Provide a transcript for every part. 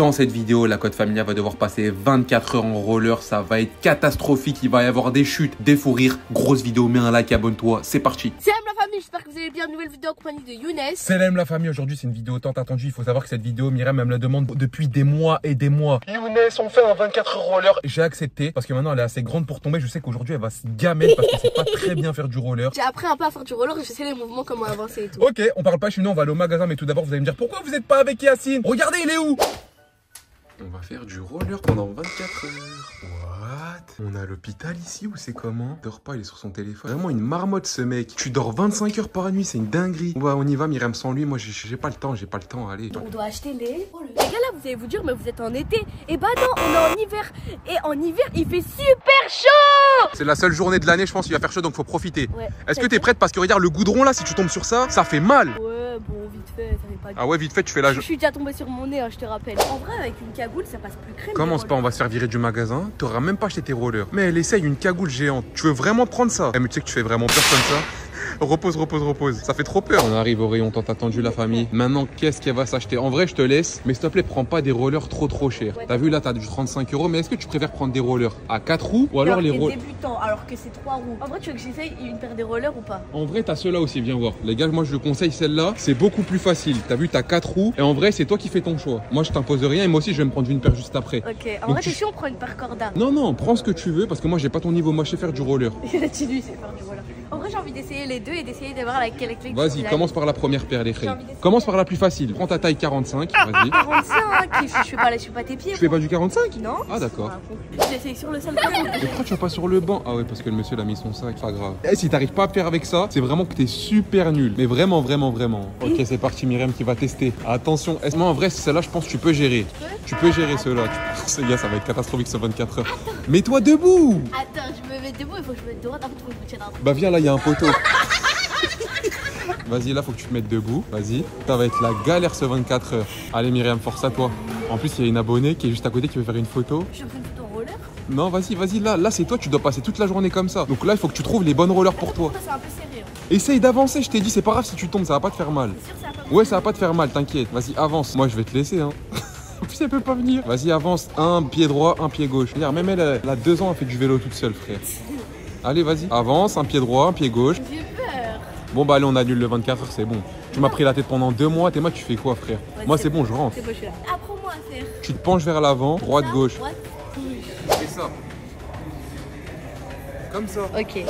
Dans cette vidéo, la Côte Familia va devoir passer 24 heures en roller, ça va être catastrophique, il va y avoir des chutes, des fous rires. Grosse vidéo, mets un like, abonne-toi, c'est parti. Salam la famille, j'espère que vous allez bien, nouvelle vidéo en compagnie de Younes. Salam la famille, aujourd'hui c'est une vidéo tant attendue, il faut savoir que cette vidéo, Myriam elle me la demande depuis des mois et des mois. Younes, on fait un 24 heures roller. J'ai accepté parce que maintenant elle est assez grande pour tomber, je sais qu'aujourd'hui elle va se gamer parce qu'elle sait pas très bien faire du roller. J'ai appris un peu à faire du roller, je sais les mouvements, comment avancer et tout. Ok, on parle pas, je suis venu, on va aller au magasin, mais tout d'abord vous allez me dire pourquoi vous n'êtes pas avec Yassine. Regardez, il est où? On va faire du roller pendant 24 heures. What? On a l'hôpital ici ou c'est comment? Il dort pas, il est sur son téléphone. Vraiment une marmotte ce mec. Tu dors 25 heures par nuit, c'est une dinguerie. Ouais, on y va Myriam, sans lui, moi j'ai pas le temps, allez. On doit acheter les... Oh, les gars là, vous allez vous dire, mais vous êtes en été. Et bah non, on est en hiver. Et en hiver, il fait super chaud. C'est la seule journée de l'année, je pense, il va faire chaud, donc faut profiter. Ouais. Est-ce que t'es prête? Parce que regarde, le goudron là, si tu tombes sur ça, ça fait mal. Ouais, bon, vite fait, ça fait pas... Ah ouais, vite fait, tu fais la... Je suis déjà tombée sur mon nez, hein, je te rappelle. En vrai, avec une cagoule, ça passe plus crème. Commence pas, on va se faire virer du magasin. T'auras même pas acheté tes rollers. Mais elle essaye une cagoule géante. Tu veux vraiment prendre ça? Eh, mais tu sais que tu fais vraiment peur comme ça. Repose. Ça fait trop peur. On arrive au rayon tant attendu, la famille. Maintenant, qu'est-ce qu'elle va s'acheter? En vrai, je te laisse. Mais s'il te plaît, prends pas des rollers trop chers. Ouais. T'as vu, là, t'as du 35 €. Mais est-ce que tu préfères prendre des rollers à 4 roues ou alors les rollers débutants, alors que c'est 3 roues? En vrai, tu veux que j'essaye une paire des rollers ou pas? En vrai, t'as ceux-là aussi. Viens voir. Les gars, moi, je le conseille celle-là. C'est beaucoup plus facile. T'as vu, t'as 4 roues. Et en vrai, c'est toi qui fais ton choix. Moi, je t'impose rien. Et moi aussi, je vais me prendre une paire juste après. Ok. En vrai, on prend une paire cordam. Non, prends ce que tu veux parce que moi, j'ai pas ton niveau. Moi, je sais faire du roller. En vrai, j'ai envie d'essayer les deux et d'essayer de voir laquelle est... Vas-y, commence par la première paire, les frères. Commence par la plus facile. Prends ta taille 45. Vas-y. 45. Je suis pas tes pieds. Tu fais pas du 45? Non. Ah, d'accord. J'essaye sur le sol. Mais pourquoi tu vas pas sur le banc? Ah ouais, parce que le monsieur l'a mis son sac. Pas grave. Eh, si t'arrives pas à faire avec ça, c'est vraiment que t'es super nul. Mais vraiment. Ok, c'est parti, Myriam qui va tester. Attention. Moi, en vrai, celle-là, je pense que tu peux gérer. Tu peux gérer cela. Ce gars, ça va être catastrophique sur 24 heures. Mets-toi debout. Attends, je me mets debout, il faut que je me mette droite, il faut que je me tienne droite. Bah viens là, il y a un poteau. Vas-y, là, faut que tu te mettes debout. Vas-y, ça va être la galère ce 24 heures. Allez Myriam, force à toi. En plus, il y a une abonnée qui est juste à côté qui veut faire une photo. Je fais une photo en roller? Non, vas-y, là c'est toi, tu dois passer toute la journée comme ça. Donc là, il faut que tu trouves les bonnes rollers pour toi. C'est un peu sérieux. Essaye d'avancer, je t'ai dit, c'est pas grave si tu tombes, ça va pas te faire mal. Ouais, ça va pas te faire mal, t'inquiète. Vas-y, avance. Moi, je vais te laisser, hein. Elle peut pas venir. Vas-y, avance. Un pied droit, un pied gauche. Même elle a 2 ans, elle fait du vélo toute seule, frère. Allez, vas-y. Avance, un pied droit, un pied gauche. J'ai peur. Bon, bah allez, on annule le 24 heures, c'est bon. Tu m'as pris la tête pendant 2 mois. T'es moi, tu fais quoi, frère? Moi, c'est bon, je rentre. C'est bon, je suis là. Apprends-moi à faire. Tu te penches vers l'avant, droite, gauche. C'est ça. Comme ça. Ok.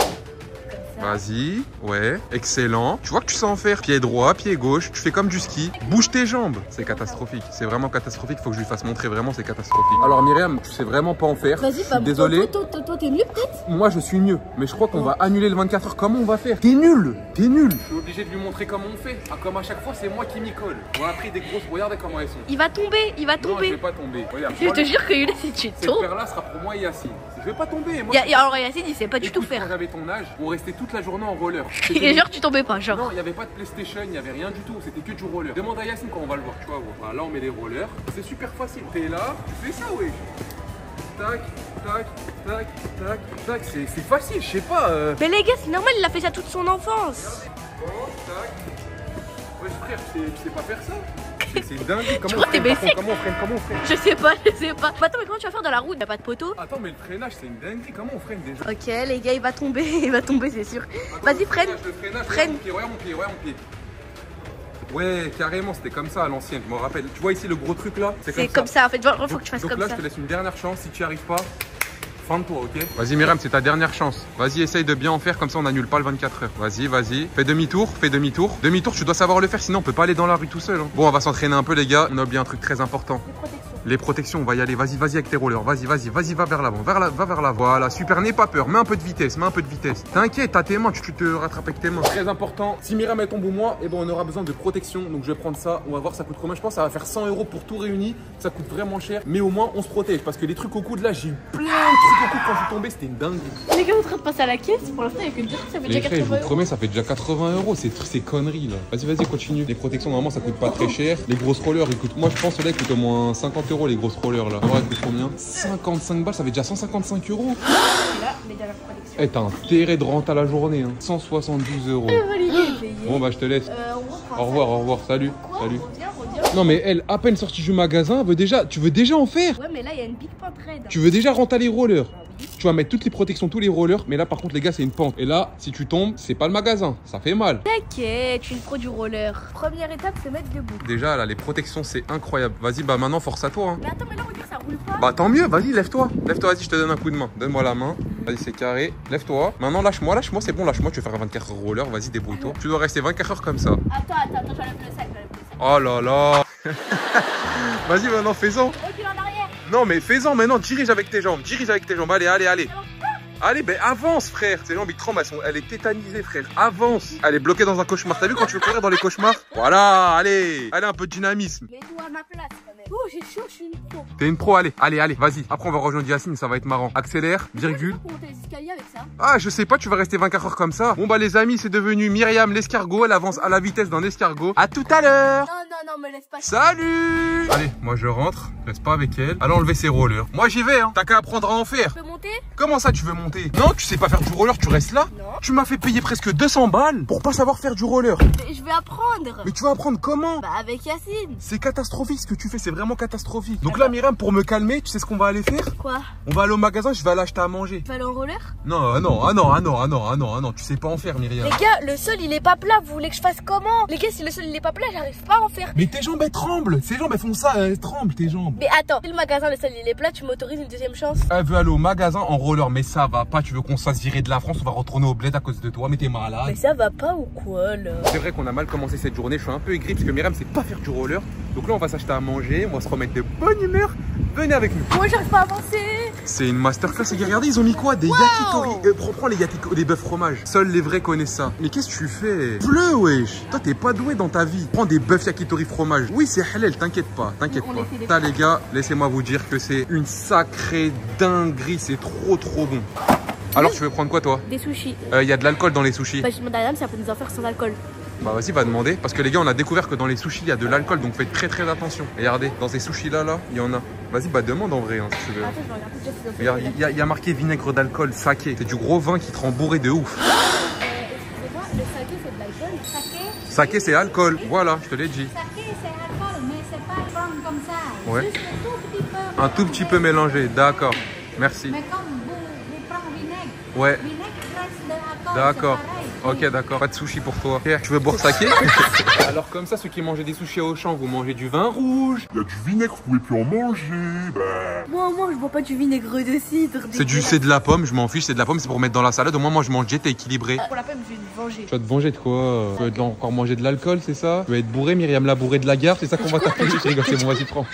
Vas-y, ouais, excellent. Tu vois que tu sais en faire. Pied droit, pied gauche, tu fais comme du ski. Bouge tes jambes. C'est catastrophique, c'est vraiment catastrophique. Faut que je lui fasse montrer, vraiment, c'est catastrophique. Alors Myriam, tu sais vraiment pas en faire. Vas-y, pas désolé. Toi, t'es nul peut-être? Moi, je suis mieux, mais je crois qu'on va annuler le 24 heures. Comment on va faire? T'es nul. Je suis obligé de lui montrer comment on fait. Ah, comme à chaque fois, c'est moi qui m'y colle. On a pris des grosses, regardez comment elles sont. Il va tomber. Non, je vais pas tomber. Regarde, je te jure que Younes, si tu tombes. Cette paire-là sera pour moi et Yassine. Je vais pas tomber. Moi, alors Yassine, il sait pas du tout faire. Quand j'avais ton âge, on restait toute la journée en roller. Et genre tu tombais pas, genre. Non, il n'y avait pas de PlayStation, il n'y avait rien du tout, c'était que du roller. Demande à Yassine quand on va le voir, tu vois. Voilà, là on met les rollers, c'est super facile. T'es là, tu fais ça, ouais. Tac, c'est facile, je sais pas. Mais les gars, c'est normal, il a fait ça toute son enfance. Bon, tac. Ouais frère, tu sais pas faire ça. C'est dingue, comment on freine? Je sais pas. Attends, mais comment tu vas faire dans la route? Y'a pas de poteau. Attends, mais le freinage, c'est une dinguerie, comment on freine déjà? Ok, les gars, il va tomber, c'est sûr. Vas-y, freine. Freine. Regarde mon pied. Ouais, carrément, c'était comme ça à l'ancienne, je me rappelle. Tu vois ici le gros truc là? C'est comme ça, en fait, genre, faut que tu fasses comme ça. Donc là, je te laisse une dernière chance, si tu n'y arrives pas, fin de toi, ok? Vas-y, Myriam, c'est ta dernière chance. Vas-y, essaye de bien en faire, comme ça on annule pas le 24 heures. Vas-y. Fais demi-tour. Demi-tour, tu dois savoir le faire, sinon on peut pas aller dans la rue tout seul. Hein. Bon, on va s'entraîner un peu, les gars. On a oublié un truc très important. Les protections, on va y aller. Vas-y avec tes rollers. Vas-y, va vers l'avant. Va vers l'avant. Voilà, super, n'aie pas peur. Mets un peu de vitesse. T'inquiète, t'as tes mains, tu te rattrapes avec tes mains. Très important. Si Myriam tombe ou moi, eh ben, on aura besoin de protection. Donc je vais prendre ça. On va voir ça coûte combien. Je pense que ça va faire 100 € pour tout réuni. Ça coûte vraiment cher. Mais au moins, on se protège. Parce que les trucs au coude là, j'ai eu plein de trucs au coude quand je suis tombé. C'était une dingue. Les gars, on est en train de passer à la caisse. Pour l'instant, il n'y a que 10. Ça fait déjà 80 €. Je vous promets, ça fait déjà 80 €. Ces conneries là. Vas-y, continue. Les protections, normalement, ça coûte pas très cher. Les grosses rollers, écoute, moi je pense que là, coûte au moins 50 €, les grosses rollers là. On va coûter combien? 55 balles, ça fait déjà 155 €. Eh, t'as intérêt de rentrer à la journée, hein. 172 €. Bon bah je te laisse. Au revoir, salut. dire. Non mais elle, à peine sortie du magasin, veut déjà, tu veux déjà en faire. Ouais mais là il y a une big pente raide. Tu veux déjà rentrer les rollers. Ah, oui. Tu vas mettre toutes les protections, tous les rollers. Mais là par contre les gars c'est une pente. Et là si tu tombes, c'est pas le magasin, ça fait mal. T'inquiète, je suis le pro du roller. Première étape c'est mettre debout. Déjà là les protections c'est incroyable. Vas-y bah maintenant force à toi hein. Mais attends mais là on dit que ça roule pas. Bah tant mieux, vas-y lève-toi. Lève-toi, vas-y je te donne un coup de main. Donne-moi la main. Vas-y c'est carré, lève-toi. Maintenant lâche-moi, c'est bon, lâche-moi, tu vas faire 24 heures roller, vas-y débrouille-toi. Tu dois rester 24 heures comme ça. Attends, j'enlève le sac, Oh là là. Vas-y maintenant fais-en. Recule en arrière. Non mais fais-en maintenant, dirige avec tes jambes, allez. Allez, ben avance frère. Ses jambes, il tremble, elle est tétanisée frère. Avance. Elle est bloquée dans un cauchemar. T'as vu quand tu veux courir dans les cauchemars? Voilà, allez. Allez, un peu de dynamisme. Mets-nous à ma place quand même. Oh, j'ai chaud, je suis une pro. T'es une pro, allez, vas-y. Après, on va rejoindre Yassine, ça va être marrant. Accélère, virgule. Pourquoi tu peux monter les escaliers avec ça? Ah, je sais pas, tu vas rester 24 heures comme ça. Bon, bah les amis, c'est devenu Myriam l'escargot. Elle avance à la vitesse d'un escargot. À tout à l'heure. Non, me laisse pas. Salut. Allez, moi je rentre. Reste pas avec elle. Allons enlever ses rollers. Moi j'y vais, hein. T'as qu'à apprendre à en faire. Tu peux monter? Comment ça, tu veux monter? Non, tu sais pas faire du roller, tu restes là. Non. Tu m'as fait payer presque 200 balles pour pas savoir faire du roller. Je vais apprendre. Mais tu vas apprendre comment? Bah avec Yassine. C'est catastrophique ce que tu fais, c'est vraiment catastrophique. Donc là Myriam, pour me calmer, tu sais ce qu'on va aller faire? Quoi? On va aller au magasin, je vais aller acheter à manger. Tu vas aller en roller? Non, tu sais pas en faire Myriam. Les gars, le sol il est pas plat, vous voulez que je fasse comment? Les gars, si le sol il est pas plat, j'arrive pas à en faire. Mais tes jambes elles tremblent, ces jambes elles font ça, elles tremblent tes jambes. Mais attends, le magasin, le sol il est plat, tu m'autorises une deuxième chance? Elle veut aller au magasin en roller, mais ça va pas, tu veux qu'on se fasse virer de la France, on va retourner au bled à cause de toi, mais t'es malade. Mais ça va pas ou quoi là? C'est vrai qu'on a mal commencé cette journée, je suis un peu aigri parce que Myriam sait pas faire du roller. Donc là on va s'acheter à manger, on va se remettre de bonne humeur. Venez avec nous. Moi j'arrive pas à avancer. C'est une masterclass les gars, regardez, ils ont mis quoi? Des yakitori. Prends les yakitori, les bœufs fromage. Seuls les vrais connaissent ça. Mais qu'est-ce que tu fais? Bleu wesh. Toi t'es pas doué dans ta vie. Prends des bœufs yakitori fromage. Oui c'est halal, t'inquiète pas. T'as les gars, laissez-moi vous dire que c'est une sacrée dinguerie, c'est trop bon. Alors tu veux prendre quoi toi? Des sushis. Y a de l'alcool dans les sushis. Bah je demande à la dame si elle peut nous en faire sans alcool. Bah vas-y, va demander. Parce que les gars, on a découvert que dans les sushis, il y a de l'alcool. Donc faites très attention. Regardez, dans ces sushis là, il y en a. Vas-y, bah demande en vrai hein, si tu veux. Attends, je regarde. Y a marqué vinaigre d'alcool, saké. C'est du gros vin qui te rend bourré de ouf. Excusez-moi, le saké c'est de l'alcool? Saké c'est alcool, voilà, je te l'ai dit. Saké c'est alcool, mais c'est pas bon comme ça. Ouais. Juste un tout petit peu mélangé, d'accord. Merci. Ouais. D'accord. Ok, d'accord. Pas de sushi pour toi. Tu veux boire saké? Alors comme ça, ceux qui mangeaient des sushis au champ, vous mangez du vin rouge. Il y a du vinaigre, vous pouvez plus en manger. Bah. Moi, je bois pas du vinaigre de cidre. C'est de la pomme, je m'en fiche. C'est de la pomme, c'est pour mettre dans la salade. Au moins, moi, je mange, j'étais équilibré. Pour la pomme, je vais me venger. Tu vas te venger de quoi? Tu vas encore manger de l'alcool, c'est ça? Tu vas être bourré, Myriam la bourrée de la gare, c'est ça qu'on va t'appeler? Je rigole, c'est bon, vas-y, prends.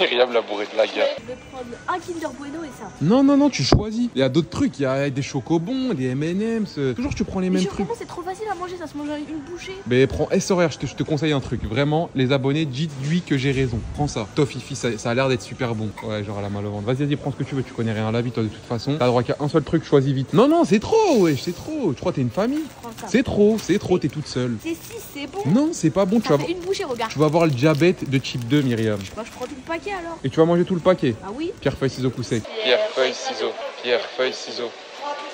Myriam la bourrée de la gare. Je vais prendre un Kinder Bueno et ça. Non, tu choisis. Il y a d'autres trucs. Il y a des chocobons, des M&M's. Toujours, tu prends les mêmes trucs. C'est trop facile à manger, ça se mange à une bouchée. Mais prends SRR, je te conseille un truc. Vraiment, les abonnés, dites-lui que j'ai raison. Prends ça. Tofifi, ça a l'air d'être super bon. Ouais, genre à la mal au ventre. Vas-y, prends ce que tu veux. Tu connais rien à la vie, toi, de toute façon. T'as droit qu'à un seul truc, choisis vite. Non, c'est trop, ouais, c'est trop. Tu crois que t'es une famille? C'est trop, t'es toute seule. C'est si, c'est bon. Non, c'est pas bon. Tu vas une bouchée, regarde. Tu vas avoir le diabète de type 2, Myriam. Bah, je prends tout le paquet alors. Et tu vas manger tout le paquet? Ah oui. Pierre, feuille, ciseaux, coussec. Pierre, feuille, ciseaux.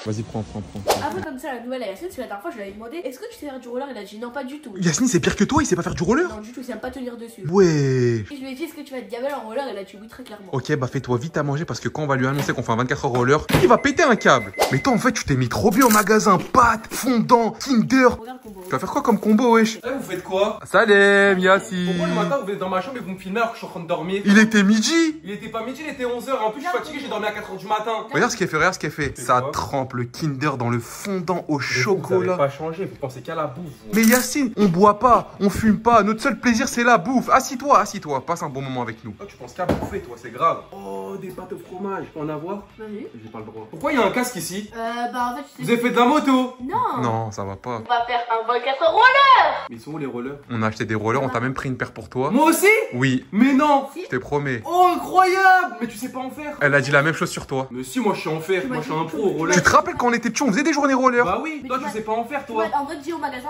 Vas-y, prends. Après, comme ça, la nouvelle à Yassine, c'est la dernière fois, je lui avais demandé est-ce que tu sais faire du roller? Il a dit non, pas du tout. Yassine, c'est pire que toi, il sait pas faire du roller? Non, du tout, il sait pas tenir dessus. Ouais. Et je lui ai dit est-ce que tu vas être gamelle en roller? Il a dit oui, très clairement. Ok, bah fais-toi vite à manger parce que quand on va lui annoncer qu'on fait un 24 heures roller, il va péter un câble. Mais toi, en fait, tu t'es mis trop bien au magasin. Pâtes, fondant, Kinder. Tu vas faire quoi comme combo, wesh? Vous faites quoi? Salam, Yassine. Pourquoi le matin vous êtes dans ma chambre et vous me filmez alors que je suis en train de dormir? Il était midi. Il était pas midi, il était 11h. En plus, je suis fatigué, j'ai dormi à 4h du matin. Regarde ce qu'elle fait. Ça trempe le Kinder dans le fondant au chocolat. Vous avez pas changé, vous pensez qu'à la bouffe. Vous. Mais Yassine, on boit pas, on fume pas, notre seul plaisir c'est la bouffe. Assis-toi, passe un bon moment avec nous. Oh, tu penses qu'à bouffer toi, c'est grave. Oh, des pâtes au fromage, je peux en avoir? Vas-y. J'ai pas le droit. Pourquoi il y a un casque ici? Bah en fait, vous avez fait de la moto? Non, ça va pas. On va faire un 24 heures roller. Mais ils sont où les rollers? On a acheté des rollers, on t'a même pris une paire pour toi. Moi aussi? Oui. Mais non, si. Je te promets. Oh, incroyable. Mais tu sais pas en faire? Elle a dit la même chose sur toi. Mais si, moi je sais en faire, moi je suis un pro au roller. Tu te rappelles quand on était petits, on faisait des journées roller? Bah oui, mais toi tu sais pas en faire toi. En vrai, dis au magasin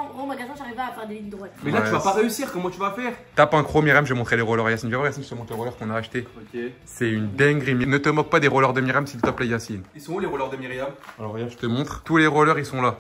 j'arrivais à faire des lignes droites. Mais là tu vas pas réussir, comment tu vas faire? Tape un croc, Myriam, je vais montrer les rollers. Yassine, viens voir Yassine, je te montre les rollers qu'on a acheté. Ok. C'est une dinguerie, ne te moque pas des rollers de Myriam s'il te plaît Yassine. Ils sont où les rollers de Myriam? Alors regarde, je te montre. Tous les rollers ils sont là.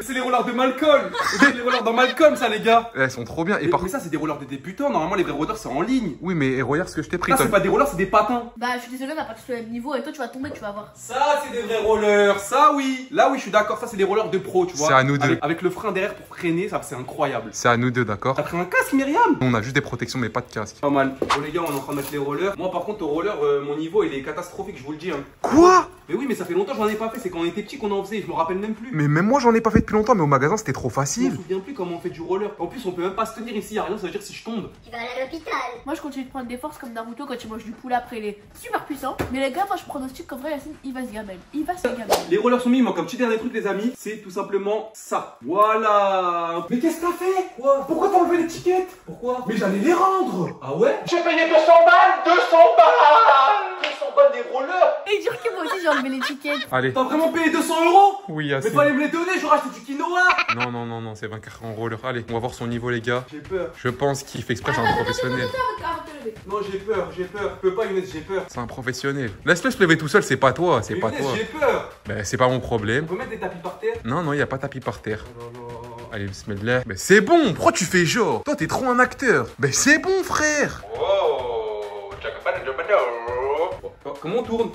C'est les rollers de Malcolm. C'est les rollers dans Malcolm, ça, les gars. Elles sont trop bien. Et par... Mais ça, c'est des rollers de débutants. Normalement, les vrais rollers, c'est en ligne. Oui, mais regarde ce que je t'ai pris. Ça, c'est pas des rollers, c'est des patins. Bah, je suis désolé, on n'a pas tous le même niveau. Et toi, tu vas tomber, tu vas voir. Ça, c'est des vrais rollers. Ça, oui. Là, oui, je suis d'accord. Ça, c'est des rollers de pro, tu vois. C'est à nous deux. Avec le frein derrière pour freiner, ça, c'est incroyable. C'est à nous deux, d'accord. T'as pris un casque, Myriam? On a juste des protections, mais pas de casque. Pas mal. Bon, les gars, on est en train de mettre les rollers. Moi, par contre, au roller, mon niveau, il est catastrophique, je vous le dis. Hein. Quoi? Mais oui, mais ça fait longtemps que j'en ai pas fait. C'est quand on était petit qu'on en faisait. Je me rappelle même plus. Mais même moi, j'en ai pas fait depuis longtemps, mais au magasin c'était trop facile. Je me souviens plus comment on fait du roller. En plus, on peut même pas se tenir ici, y a rien, ça veut dire si je tombe. Tu vas aller à l'hôpital. Moi, je continue de prendre des forces comme Naruto quand il mange du poulet après, il est super puissant. Mais les gars, moi je pronostique qu'en vrai, Yassine, il va se gamelle. Il va se gamelle. Les rollers sont mis, mais comme petit dernier truc, les amis, c'est tout simplement ça. Voilà. Mais qu'est-ce que t'as fait? Quoi? Pourquoi t'as enlevé l'étiquette? Pourquoi? Mais j'allais les rendre. Ah ouais? J'ai payé 200 balles, 200 balles, 200 balles des rollers. Et dire que moi aussi j'ai enlevé l'étiquette. Allez. T'as vraiment payé 200 euros? Oui, Yassine. Mais fallait me les donner, j'aurais acheté du quinoa. Non, non, non, non, c'est 20 carats en roller. Allez, on va voir son niveau, les gars. J'ai peur. Je pense qu'il fait exprès, c'est un professionnel. Non, j'ai peur, j'ai peur. Je peux pas, Younes, j'ai peur. C'est un professionnel. Laisse-le se lever tout seul, c'est pas toi, c'est pas toi. J'ai peur. Ben, c'est pas mon problème. On peut mettre des tapis par terre? Non, non, il n'y a pas de tapis par terre. Non, non, non. Allez, bismillah. Mais c'est bon, pourquoi tu fais genre? Toi, t'es trop un acteur. Ben, c'est bon, frère. Oh, comment on tourne?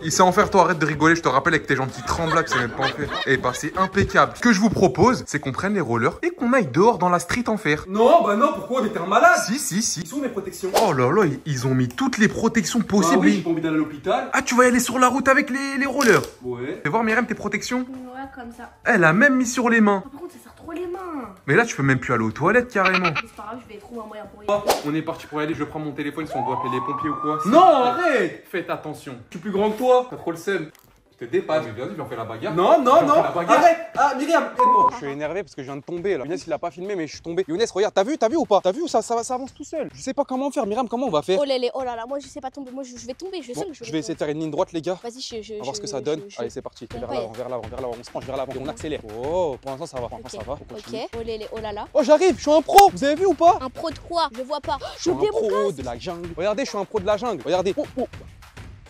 Il sait en faire, toi, arrête de rigoler, je te rappelle avec tes jambes qui tremblent là que c'est même pas en faire. Eh bah c'est impeccable. Ce que je vous propose, c'est qu'on prenne les rollers et qu'on aille dehors dans la street en fer. Non, bah non, pourquoi? On était un malade. Si, si, si. Ils sont mes protections. Oh là là, ils ont mis toutes les protections possibles. Ah oui, j'ai pas envie d'aller à l'hôpital. Ah, tu vas y aller sur la route avec les rollers? Ouais. Fais voir, Myriam, tes protections? Ouais, comme ça. Elle a même mis sur les mains. Par contre, ça sert trop les mains. Mais là, tu peux même plus aller aux toilettes carrément. C'est pas grave, je vais trouver un moyen pour y aller. On est parti pour y aller, je prends mon téléphone si on doit appeler les pompiers ou quoi. Non, arrête. Faites attention. Tu es plus grand que toi. T'as trop le seum. Je te dépasse. Mais bien sûr, j'en fais la bagarre. Non, non, non. Arrête. Ah, Myriam, aide-moi. Je suis énervé parce que je viens de tomber là. Younes, il a pas filmé, mais je suis tombé. Younes, regarde, t'as vu ou pas? T'as vu ou ça avance tout seul? Je sais pas comment faire. Myriam, comment on va faire? Oh là là, oh là là, moi je sais pas tomber. Moi je vais tomber, je sais que je vais essayer de faire une ligne droite, les gars. Vas-y, on va voir ce que ça donne. Allez, c'est parti. Vers l'avant, vers l'avant, vers l'avant. On se penche vers l'avant et on accélère. Oh, pour l'instant, ça va. Pour l'instant, ça va. Ok. Oh là là, oh là là. Oh, j'arrive, je suis un pro. Vous avez vu ou pas? Un pro de quoi? Je vois pas. Je suis un pro de la jungle. Regardez, je suis un pro de la jungle. Regardez.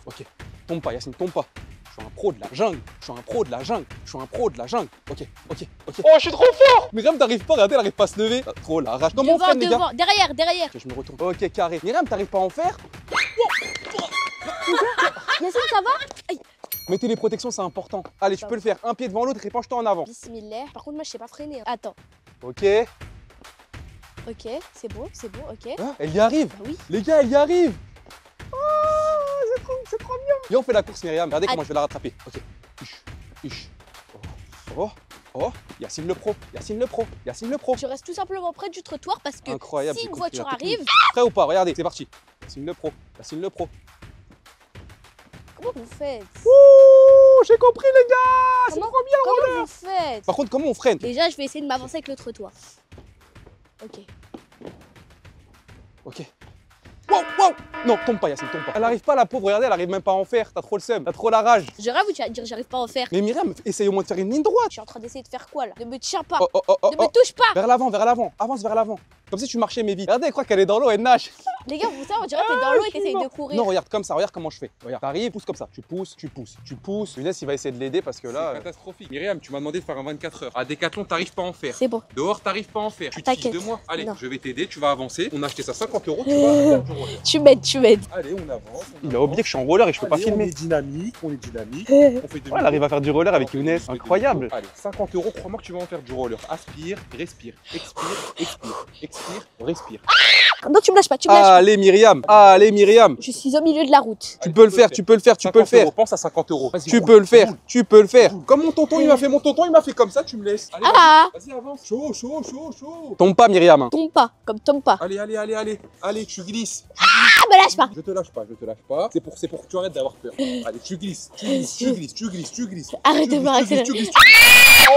Ok. Tombe pas, Yassine, tombe pas. Je suis un pro de la jungle. Je suis un pro de la jungle. Je suis un pro de la jungle. Ok, ok, ok. Oh, je suis trop fort. Myriam, t'arrives pas, regardez, elle arrive pas à se lever. T'as trop la rage. Comment on freine, les gars? Derrière, derrière. Ok, je me retourne. Ok, carré. Myriam, t'arrives pas à en faire? Yassine, ça va? Aïe. Mettez les protections, c'est important. Allez, tu peux le faire. Un pied devant l'autre, épanche-toi en avant. Bismillah. Par contre, moi, je sais pas freiner. Hein. Attends. Ok. Ok, c'est bon, ok. Ah, elle y arrive. Bah, oui. Les gars, elle y arrive. C'est trop bien. Et on fait la course, Myriam. Regardez comment je vais la rattraper. Ok. Oh, oh. Yassine le pro. Yassine le pro. Yassine le pro. Je reste tout simplement près du trottoir parce que si une voiture arrive. Prêt ou pas? Regardez, c'est parti. Yassine le pro. Yassine le pro. Comment vous faites? Ouh, j'ai compris, les gars. C'est trop bien. Comment vous faites? Par contre, comment on freine? Déjà, je vais essayer de m'avancer avec le trottoir. Ok. Ok. Wow, wow. Non, tombe pas, Yassine, tombe pas. Elle arrive pas, la pauvre, regardez, elle arrive même pas à en faire. T'as trop le seum, t'as trop la rage. Je rêve ou tu vas dire j'arrive pas à en faire? Mais Myriam, essaye au moins de faire une ligne droite. Je suis en train d'essayer de faire quoi là? Ne me tiens pas, ne me touche pas. Vers l'avant, vers l'avant, avance vers l'avant. Comme si tu marchais, mais vite. Regardez, elle croit qu'elle est dans l'eau, elle nage. Les gars, vous savez, on dirait que t'es dans l'eau et t'essayes de courir. Non, regarde comme ça, regarde comment je fais. Regarde, t'arrives, pousse comme ça. Tu pousses, tu pousses, tu pousses. Younes, il va essayer de l'aider parce que là. C'est catastrophique. Myriam, tu m'as demandé de faire un 24 heures. À Décathlon, t'arrives pas à en faire. C'est bon. Dehors, t'arrives pas à en faire. Tu te fiches de moi. Allez, je vais t'aider, tu vas avancer. On a acheté ça 50 euros, tu vois. Tu m'aides, tu m'aides. Allez, on avance. Il a oublié que je suis en roller et je peux pas filmer. On est dynamique, on est dynamique. On fait elle arrive à faire du roller avec Younes. Incroyable. Allez, 50 euros, crois-moi que tu vas en faire du roller. Aspire, respire, expire, expire, expire, respire. Non, tu me lâches pas, tu me lâches pas. Allez, Myriam. Allez, Myriam. Je suis au milieu de la route. Tu peux le faire, tu peux le faire, tu peux le faire. Pense à 50 euros. Tu peux le faire, tu peux le faire. Comme mon tonton, il m'a fait comme ça, tu me laisses. Ah. Vas-y, avance. Chaud, chaud, chaud, chaud. Tombe pas, Myriam. Tombe pas, comme tombe pas. Allez, allez, allez, allez. Allez, tu glisses. Ah, me lâche pas. Je te lâche pas, je te lâche pas. C'est pour que tu arrêtes d'avoir peur. Allez, tu glisses, tu glisses, tu glisses, tu glisses, tu glisses. Arrête de me accélérer. Oh,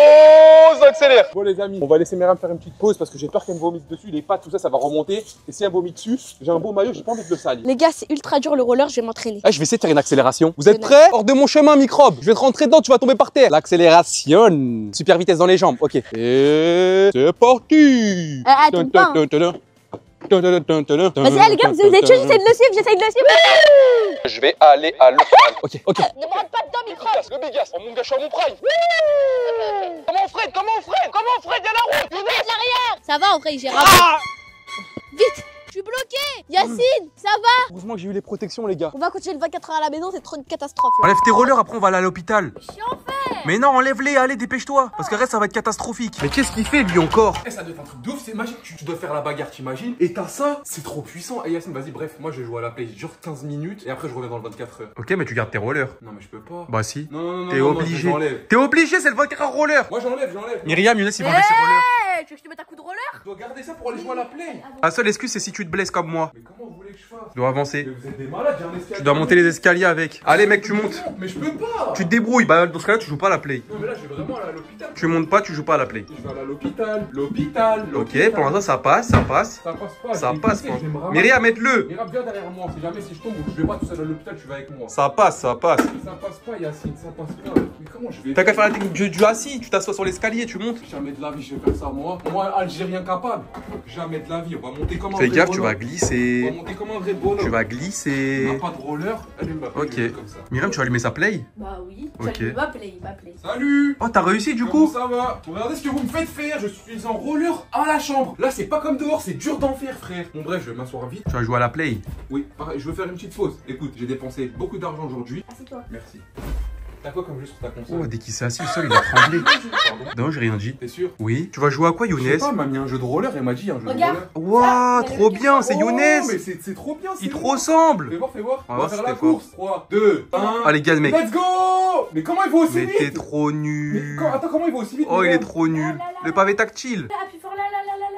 ça accélère. Bon, les amis, on va laisser Myriam faire une petite pause parce que j'ai peur qu'elle me vomisse dessus. Les pattes, tout ça, ça va remonter. Et si elle vomit dessus, j'ai un beau maillot, j'ai pas envie de le salir. Les gars, c'est ultra dur le roller, je vais m'entraîner. Ah, je vais essayer de faire une accélération. Vous êtes prêts? Hors de mon chemin, microbe. Je vais te rentrer dedans, tu vas tomber par terre. L'accélération. Super vitesse dans les jambes. Ok. Et c'est parti. Vas-y, les gars, vous êtes tués, j'essaie de le suivre, Je vais aller à l'hôpital. Ok. Ne me rate pas dedans, Microsoft. Le Bigas, mon gars, je suis à mon prime. Comment Fred, y'a la route. Younes, l'arrière. Ça va, en vrai, j'ai raté. Vite. Je suis bloqué. Yassine, ça va? Heureusement que j'ai eu les protections, les gars. On va continuer le 24 heures à la maison, c'est trop une catastrophe. Là. Enlève tes rollers, après on va aller à l'hôpital. Mais non, enlève-les, allez, dépêche-toi. Parce que reste, ça va être catastrophique. Mais qu'est-ce qu'il fait, lui, encore? Eh, ça doit être un truc de ouf, c'est magique. Tu dois faire la bagarre, t'imagines? Et t'as ça, c'est trop puissant. Eh, Yassine, vas-y, bref, moi je vais jouer à la play, genre 15 minutes, et après je reviens dans le 24 heures. Ok, mais tu gardes tes rollers. Non, mais je peux pas. Bah, si. Non. T'es obligé. T'es obligé, c'est le 24 heures roller. Moi, j'enlève. Myriam, Younes, il va enlever ses rollers. Tu veux que je te mette un coup de roller? Tu dois garder ça pour aller jouer à la play. La seule excuse, c'est si tu te blesses comme moi. Mais comment vous voulez que je fasse? Tu dois avancer. Mais vous êtes des malades, j'ai un escalier. Tu dois monter les escaliers avec. Allez, mec, tu montes. Mais je peux pas. Tu te débrouilles. Bah, dans ce cas-là, tu joues pas à la play. Non, mais là, je vais vraiment aller à l'hôpital. Tu montes pas, tu joues pas à la play. Je vais aller à l'hôpital. Ok, pour l'instant, ça passe, ça passe pas. Ça passe, quoi. Myriam, mets-le. Myriam, viens derrière moi. Si jamais si je tombe ou je vais pas tout seul à l'hôpital, tu vas avec moi. Ça passe. Ça passe pas, Yassine, ça passe pas. Mais comment je vais? T'as qu'à faire la technique du assis. Tu t'assois sur l'escalier, tu montes. Jamais de la vie, je vais faire ça, moi. Moi, Algérien capable. Jamais de la vie. On va monter comme un vrai. Fais gaffe, tu vas glisser. On va monter comme un vrai bonhomme. Tu vas glisser. On n'a pas de roller. Allez, ok. Comme ça. Myriam, tu vas allumer sa play? Bah oui. Ok. Ma play. Salut. Oh, t'as réussi du coup? Ça va. Regardez ce que vous me faites faire. Je suis en roller à la chambre. Là, c'est pas comme dehors. C'est dur d'en faire, frère. Bon, bref, je vais m'asseoir vite. Tu vas jouer à la play? Oui. Pareil, je veux faire une petite pause. Écoute, j'ai dépensé beaucoup d'argent aujourd'hui. Ah, c'est toi. Merci. T'as quoi comme jeu sur ta console? Oh, dès qu'il s'est assis au sol, il a tremblé. Non, j'ai rien dit. T'es sûr? Oui. Tu vas jouer à quoi, Younes? Je sais pas, m'a mis un jeu de roller et m'a dit un jeu de roller. Waouh, trop bien, c'est Younes. Mais c'est trop bien. Il te ressemble. Fais voir. On va faire la course. 3, 2, 1. Allez, gars, mec. Let's go. Mais comment il va aussi vite? Mais t'es trop nul. Attends, comment il va aussi vite? Oh, il est trop nul. Le pavé tactile.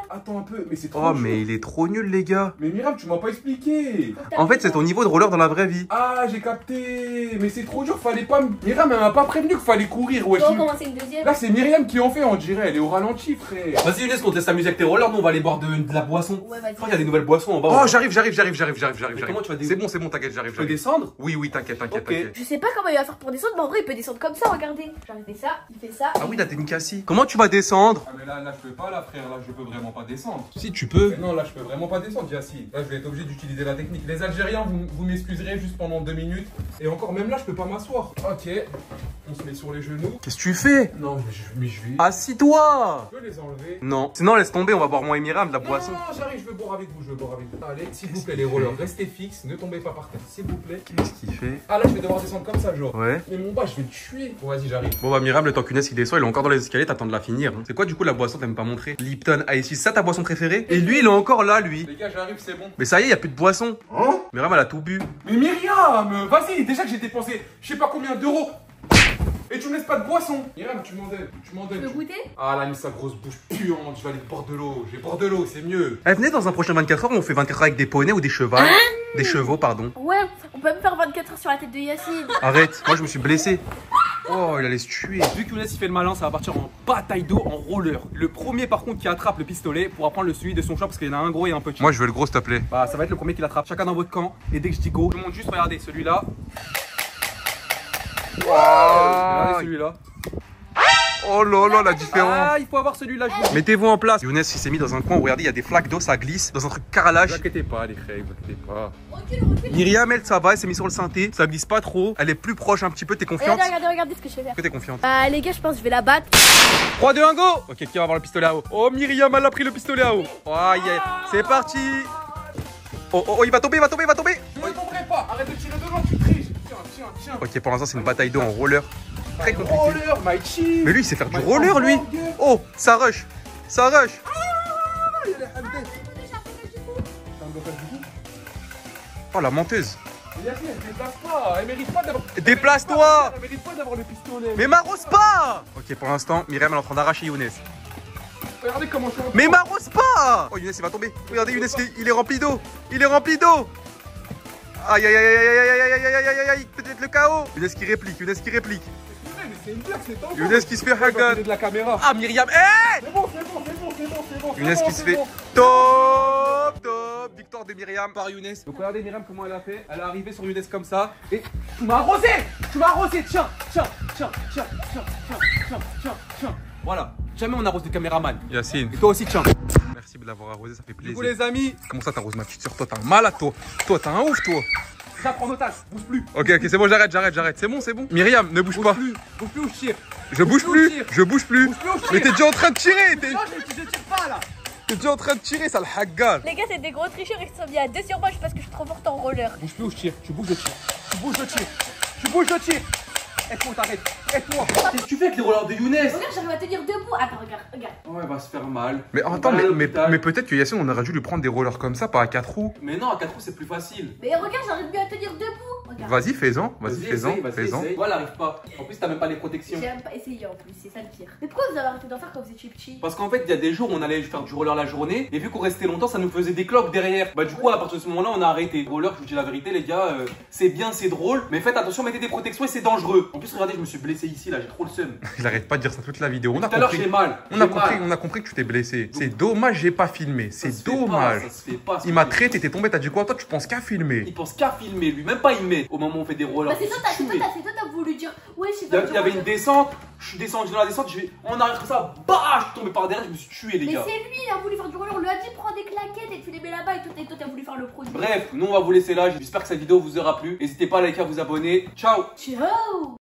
Attends un peu, mais c'est trop nul. Oh, mais il est trop nul, les gars. Mais Myriam, tu m'as pas expliqué. En fait, c'est ton niveau de roller dans la vraie vie. Ah, j'ai capté. Mais c'est trop dur, fallait pas. Myriam, elle m'a pas prévenu qu'il fallait courir. Ouais, on commence une deuxième. Là, c'est Myriam qui en fait, on dirait. Elle est au ralenti, frère. Vas-y, Younes, on te laisse s'amuser avec tes rollers. Nous, on va aller boire de la boisson. Ouais, vas-y. Je crois qu'il y a des nouvelles boissons en bas. Oh, j'arrive. Comment tu vas descendre? C'est bon, t'inquiète, j'arrive. Tu peux descendre? Oui, t'inquiète. Je sais pas comment il va faire pour descendre, mais en vrai, il peut descendre comme ça, regardez. J'arrête ça, il fait ça. Ah oui, la technique assis. Comment tu vas descendre? Ah, mais là, je peux pas, là, frère. Là, je peux vraiment pas descendre. Si, tu peux. Mais non, là, je peux vraiment pas descendre, Yassine. Là, je vais être obligé d'utiliser la technique. Les Algériens, vous m'excuserez juste pendant 2 minutes. Et encore, même là, je peux pas m'asseoir. Ok. On se met sur les genoux. Qu'est-ce que tu fais? Non, mais je vais. Assis-toi. Je peux les enlever? Non. Sinon, laisse tomber, on va boire moi et Myriam de la boisson. Non, j'arrive, je veux boire avec vous. Allez, s'il vous plaît, les rollers, restez fixes, ne tombez pas par terre, s'il vous plaît. Qu'est-ce qu'il fait? Ah là, je vais devoir descendre comme ça, genre. Ouais. Mais mon bas, je vais le tuer. Bon, vas-y, j'arrive. Bon, bah, Myriam, le temps qu'Unès il descend, il est encore dans les escaliers, t'attends de la finir. C'est quoi, du coup, la boisson, t'as même pas montré? Lipton, ici, ça, ta boisson préférée? Et lui, il est encore là, lui. Les gars, j'arrive, c'est bon. Mais ça y est, y a plus de boisson. Hein? Myriam, elle a tout bu. Mais Myriam, vas-y, déjà que j'ai dépensé, je sais pas combien d'euros. Et tu me laisses pas de boisson. Myriam, tu m'en donnes. Tu veux goûter? Ah, là, mais sa grosse bouche puante. Je vais aller boire de l'eau. Je vais boire de l'eau, c'est mieux. Eh, venez dans un prochain 24 heures où on fait 24 heures avec des poneys ou des chevaux. Des chevaux, pardon. Ouais, on peut même faire 24 heures sur la tête de Yassine. Arrête, moi je me suis blessé. Oh, il allait se tuer. Vu que Younes il fait le malin, ça va partir en bataille d'eau en roller. Le premier par contre qui attrape le pistolet pourra prendre le celui de son chat parce qu'il y en a un gros et un petit. Moi je veux le gros, s'il te plaît. Bah, ça va être le premier qui l'attrape. Chacun dans votre camp. Et dès que je dis go, je monte juste, regardez celui-là. Wow. Regardez celui-là. Oh là là, la différence. Ah, il faut avoir celui-là. Mettez-vous en place. Younes il s'est mis dans un coin où, regardez, il y a des flaques d'eau, ça glisse dans un truc carrelage. Ne vous inquiétez pas, les frères, ne vous inquiétez pas. Recule. Myriam, elle, ça va, elle s'est mise sur le synthé, ça glisse pas trop. Elle est plus proche un petit peu, t'es confiante? Regardez ce que je vais faire. Que t'es confiante? Les gars, je pense que je vais la battre. 3, 2, 1, go. Ok, qui va avoir le pistolet à eau? Oh, Myriam, elle a pris le pistolet à eau. Oh, yeah. C'est parti. Oh, il va tomber. Je ne tomberai pas. Arrête de tirer devant, tu triches. Tiens. Ok, pour l'instant, c'est une bataille d'eau en roller. Très compliqué. Roller, my cheese. Mais lui, il sait faire du roller, lui. Oh, ça rush. Oh, la menteuse. Yassine, elle déplace pas, elle mérite pas d'avoir... Déplace-toi. Elle mérite pas d'avoir le pistolet. Mais m'arrose pas. Ok, pour l'instant, Myriam, elle est en train d'arracher Younes. Regardez comment je suis en... Mais m'arrose pas. Oh, Younes, il va tomber. Regardez, Younes, il est rempli d'eau. Aïe, peut-être le chaos. Younes qui réplique. Younes qui se fait hagan. Ah, Myriam, hey. C'est bon. Younes qui se fait top. Victoire de Myriam par Younes. Donc regardez Myriam comment elle a fait. Elle est arrivée sur Younes comme ça. Et tu m'as arrosé. Tiens. Voilà. Jamais on arrose des caméramans. Yassine. Et toi aussi, tiens. Merci. de l'avoir arrosé, ça fait plaisir. Du coup, les amis. Comment ça t'arroses ma petite soeur? Toi, t'as un malade, toi. Toi, t'as un ouf, toi. Ça prend nos tasses, bouge plus. Ok, ok, c'est bon, j'arrête, j'arrête, j'arrête. C'est bon, c'est bon. Myriam, ne bouge pas. Bouge plus ou je tire. Je bouge plus, je bouge plus. Mais t'es déjà en train de tirer. Non, je tire pas là. T'es déjà en train de tirer, ça le hagga. Les gars, c'est des gros tricheurs, ils se sont mis à 2 sur moi parce que je suis trop forte en roller. Bouge plus ou je tire. Tu bouges, je tire. Tu bouges, je tire. Tu bouges, je tire. Aide-moi, t'arrête. Aide-moi. Qu'est-ce que tu fais avec les rollers de Younes? Regarde, j'arrive à tenir debout. Attends, regarde, regarde. Oh, elle va se faire mal. Mais attends, mais peut-être que Yassine, on aurait dû lui prendre des rollers comme ça, pas à 4 roues. Mais non, à 4 roues, c'est plus facile. Mais regarde, j'arrive mieux à tenir debout. Vas-y, fais-en. Vas-y, fais-en. Fais-en. Moi, elle arrive pas. En plus, t'as même pas les protections. J'ai même pas essayé en plus, c'est ça le pire. Mais pourquoi vous avez arrêté d'en faire quand vous étiez petit? Parce qu'en fait, il y a des jours où on allait faire du roller la journée. Et vu qu'on restait longtemps, ça nous faisait des cloques derrière. Bah, du coup, à partir de ce moment-là, on a arrêté. Roller, je vous dis la vérité, les gars, c'est bien, c'est drôle. Mais faites attention, mettez des protections et c'est dangereux. En plus, regardez, je me suis blessé ici, là, j'ai trop le seum. Il arrête pas de dire ça toute la vidéo. On a tout à l'heure, j'ai mal. On a compris que tu t'es blessé. C'est dommage, j'ai pas filmé. C'est dommage. Pas, ça se fait pas, il m'a traité, t'es tombé, t'as dit quoi? Toi, tu penses qu'à filmer. Il pense qu'à filmer, lui, même pas il met. Au moment où on fait des rollers. Bah, c'est toi, t'as voulu dire. Ouais, je sais pas. Il y avait une descente, je suis descendu dans la descente, on arrive comme ça, bah, je suis tombé par derrière, je me suis tué, les gars. Mais c'est lui, il a voulu faire du roller, on lui a dit prends des claquettes et tu les mets là-bas et toi, t'as voulu faire le produit. Bref, nous, on va vous laisser là. J'espère que cette vidéo vous aura plu. N'hésitez pas à liker, à vous abonner. Ciao. Ciao.